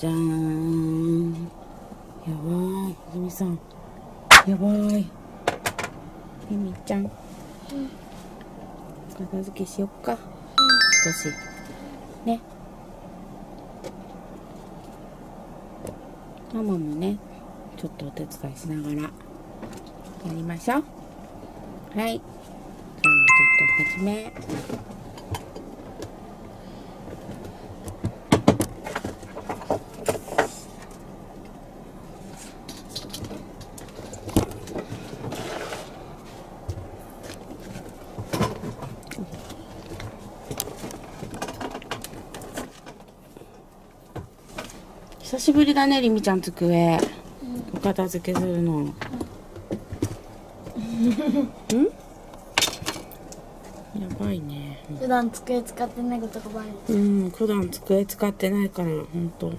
じゃーん。やばーい、ひみさん。やばーい。ひみちゃん。片付けしよっか。少し。ね。ママもね、ちょっとお手伝いしながらやりましょう。はい。じゃあ、ちょっと始め。久しぶりだね、りみちゃん机、お片付けするの。うん。やばいね。普段机使ってないことがバレてる。うん、普段机使ってないから、ほんと。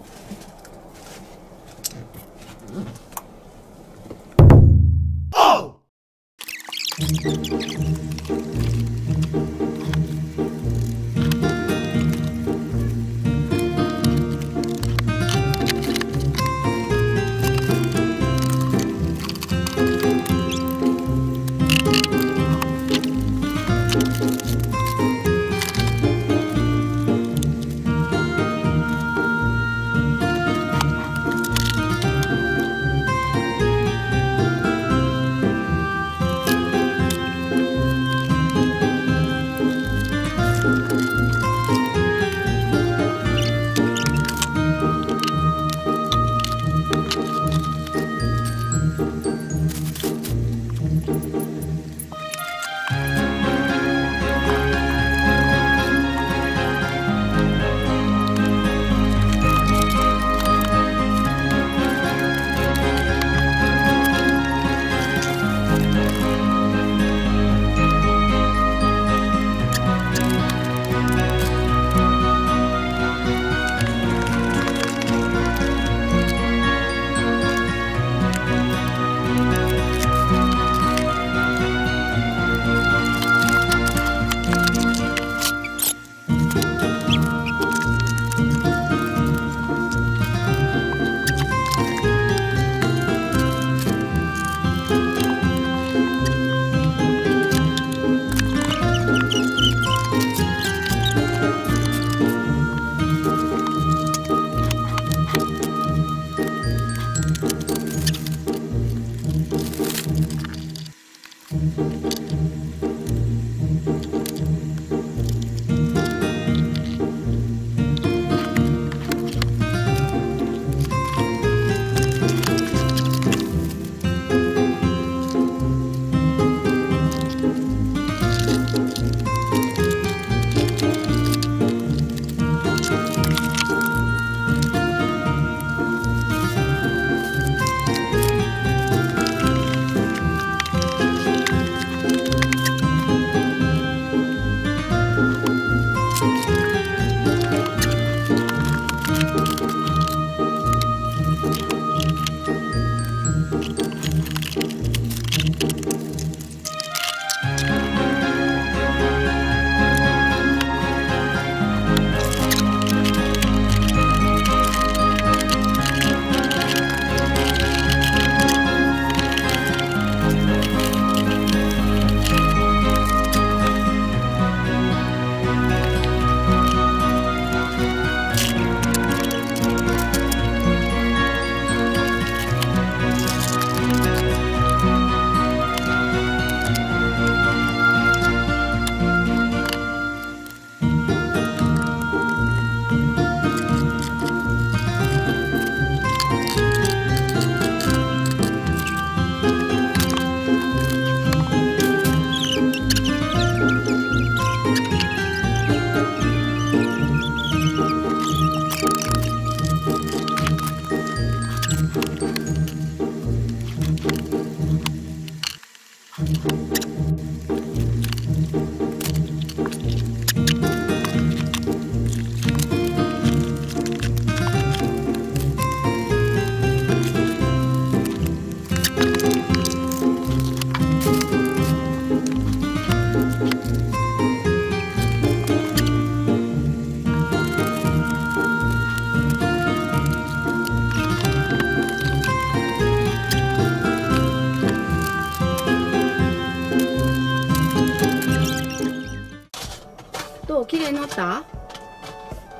どう、綺麗になった？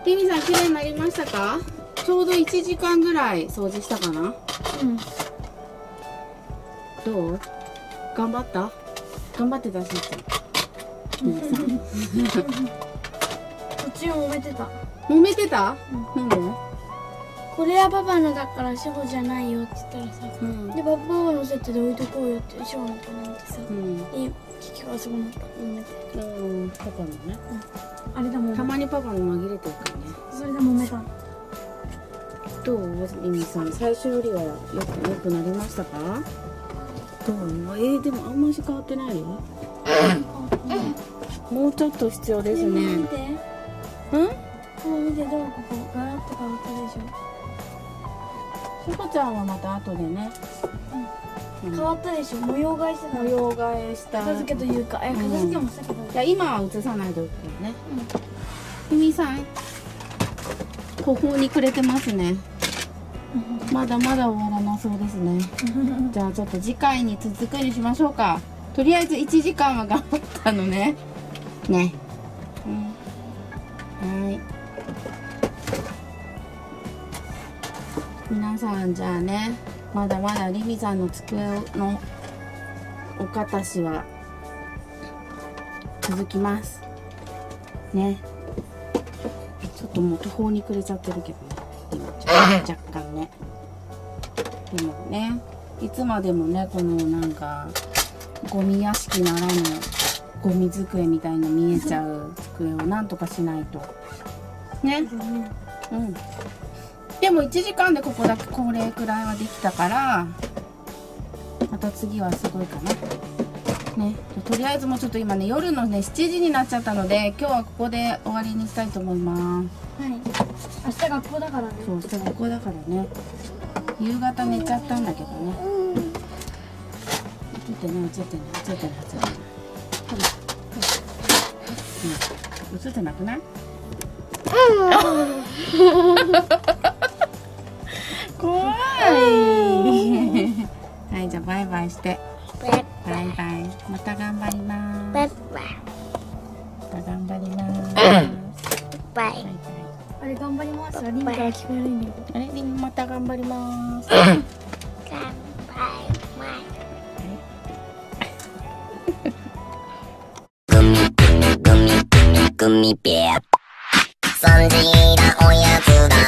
リミさん綺麗になりましたか？ちょうど1時間ぐらい掃除したかな？うん。どう？頑張った？頑張って出しました。リミさん。途中揉めてた。揉めてた？うん、なんで？これはパパのだから志保じゃないよって言ったらさ、うん、でパパのセットで置いとこうよって志保の子なんてさ、うん、で結局遊ばなかった。うん、パパのね、うん、あれだもん、たまにパパの紛れてるからね。それで揉めたの。どう、リミさん、最初よりはよくなりましたか？どう？でもあんまり変わってないよ。もうちょっと必要ですね。見て、うん、もう見て、どう、ここガラッと変わったでしょ。しこちゃんはまた後でね、変わったでしょ。模様替えした。模様替えした。片付けというか、片付けもしたけど、いや今は映さないでおくよね。リミさん途方に暮れてますね。まだまだ終わらなそうですね。じゃあちょっと次回に続くにしましょうか。とりあえず1時間は頑張ったのね。ね。はい。皆さん、じゃあね、まだまだリミさんの机のお片しは続きますね。ちょっともう途方に暮れちゃってるけどね、今若干ね。でもね、いつまでもね、このなんかゴミ屋敷ならぬゴミ机みたいな見えちゃう机をなんとかしないとね。うん、でも1時間でここだけこれくらいはできたから、また次はすごいかなね。とりあえずもうちょっと今ね、夜のね7時になっちゃったので、今日はここで終わりにしたいと思います。はい、明日学校だからね。そう、明日学校だからね。夕方寝ちゃったんだけどね。映ってない、映ってない、映ってない、映ってない、映ってなくない？怖い。はい、じゃあバイバイして。バイバイ。また頑張ります。バイバイ。また頑張ります。バイバイ。あれ頑張ります。リミから聞こえるんだけど。あれ、リミまた頑張ります。頑張ります。グミペア。3時なおやつだ。